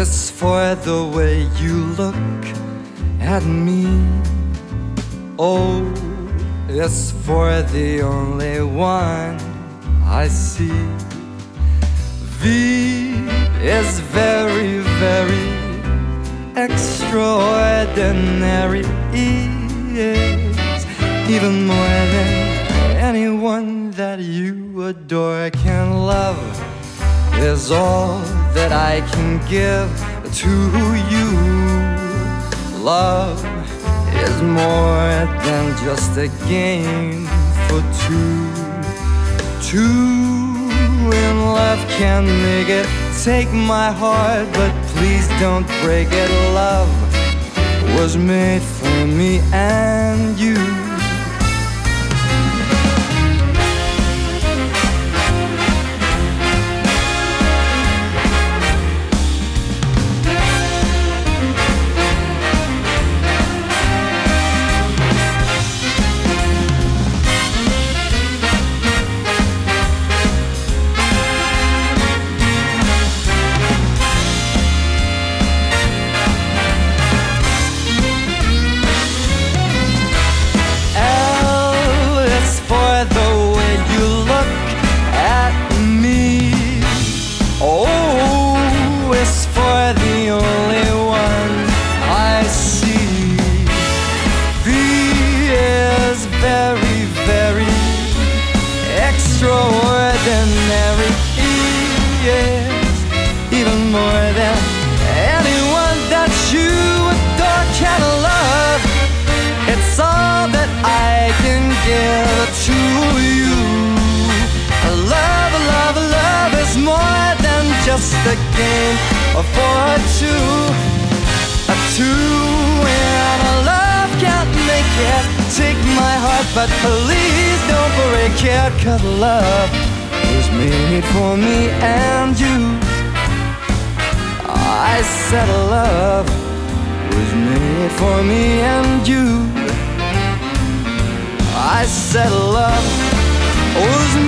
It's for the way you look at me. Oh, it's for the only one I see. V is very, very extraordinary. E is even more than anyone that you adore can love. Is all that I can give to you. Love is more than just a game for two. Two in love can make it. Take my heart, but please don't break it. Love was made for me and you. Extraordinary, yes, even more than anyone that you adore can love. It's all that I can give to you. Love, love, love is more than just a game for two. A two and a love can't make it. Take my heart, but please don't break it, 'cause love was made for me and you. I said love was made for me and you. I said love was made